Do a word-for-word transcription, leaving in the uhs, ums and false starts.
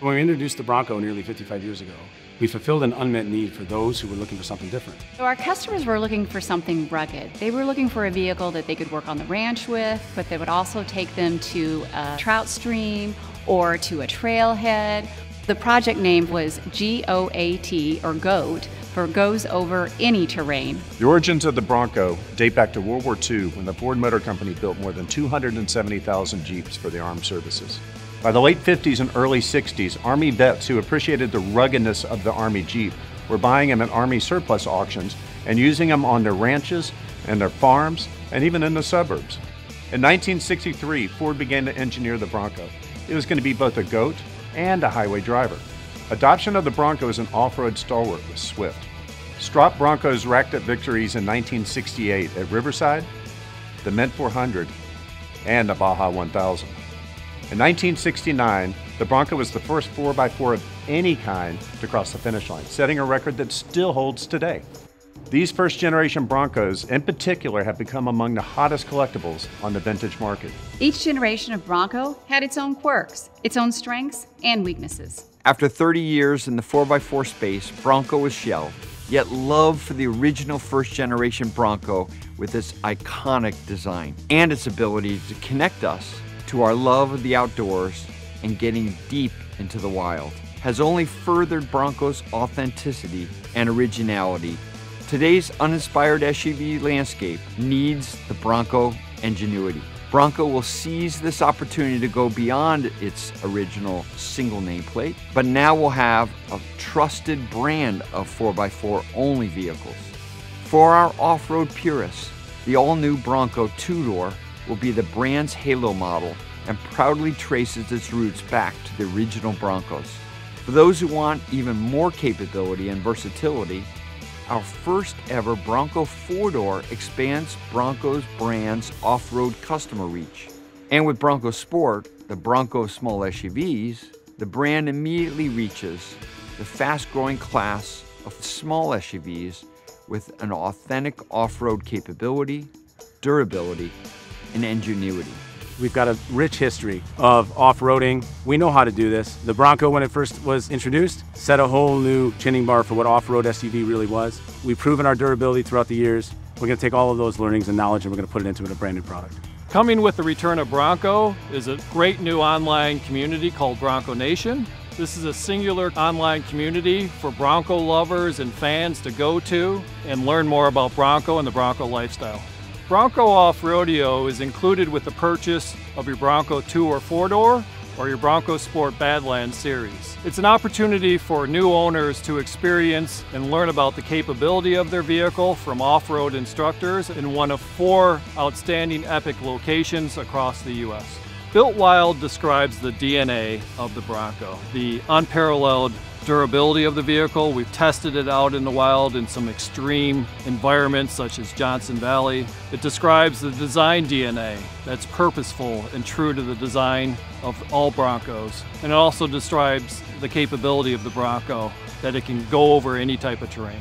When we introduced the Bronco nearly fifty-five years ago, we fulfilled an unmet need for those who were looking for something different. So our customers were looking for something rugged. They were looking for a vehicle that they could work on the ranch with, but that would also take them to a trout stream or to a trailhead. The project name was G O A T, or GOAT, for Goes Over Any Terrain. The origins of the Bronco date back to World War Two, when the Ford Motor Company built more than two hundred seventy thousand Jeeps for the armed services. By the late fifties and early sixties, Army vets who appreciated the ruggedness of the Army Jeep were buying them at Army surplus auctions and using them on their ranches and their farms and even in the suburbs. In nineteen sixty-three, Ford began to engineer the Bronco. It was going to be both a GOAT and a highway driver. Adoption of the Bronco as an off-road stalwart was swift. Strop Broncos racked up victories in nineteen sixty-eight at Riverside, the Mint four hundred, and the Baja one thousand. In nineteen sixty-nine, the Bronco was the first four by four of any kind to cross the finish line, setting a record that still holds today. These first-generation Broncos, in particular, have become among the hottest collectibles on the vintage market. Each generation of Bronco had its own quirks, its own strengths and weaknesses. After thirty years in the four by four space, Bronco was shelved, yet love for the original first-generation Bronco with its iconic design and its ability to connect us to our love of the outdoors and getting deep into the wild has only furthered Bronco's authenticity and originality. Today's uninspired S U V landscape needs the Bronco ingenuity. Bronco will seize this opportunity to go beyond its original single nameplate, but now will have a trusted brand of four by four only vehicles. For our off-road purists, the all-new Bronco two-door will be the brand's halo model and proudly traces its roots back to the original Broncos. For those who want even more capability and versatility, our first ever Bronco four-door expands Bronco's brand's off-road customer reach. And with Bronco Sport, the Bronco small S U Vs, the brand immediately reaches the fast-growing class of small S U Vs with an authentic off-road capability, durability, and ingenuity. We've got a rich history of off-roading. We know how to do this. The Bronco, when it first was introduced, set a whole new chinning bar for what off-road S U V really was. We've proven our durability throughout the years. We're going to take all of those learnings and knowledge and we're going to put it into a brand new product. Coming with the return of Bronco is a great new online community called Bronco Nation. This is a singular online community for Bronco lovers and fans to go to and learn more about Bronco and the Bronco lifestyle. Bronco Off-Rodeo is included with the purchase of your Bronco two or four-door or your Bronco Sport Badlands series. It's an opportunity for new owners to experience and learn about the capability of their vehicle from off-road instructors in one of four outstanding epic locations across the U S Built Wild describes the D N A of the Bronco, the unparalleled durability of the vehicle. We've tested it out in the wild in some extreme environments such as Johnson Valley. It describes the design D N A that's purposeful and true to the design of all Broncos. And it also describes the capability of the Bronco, that it can go over any type of terrain.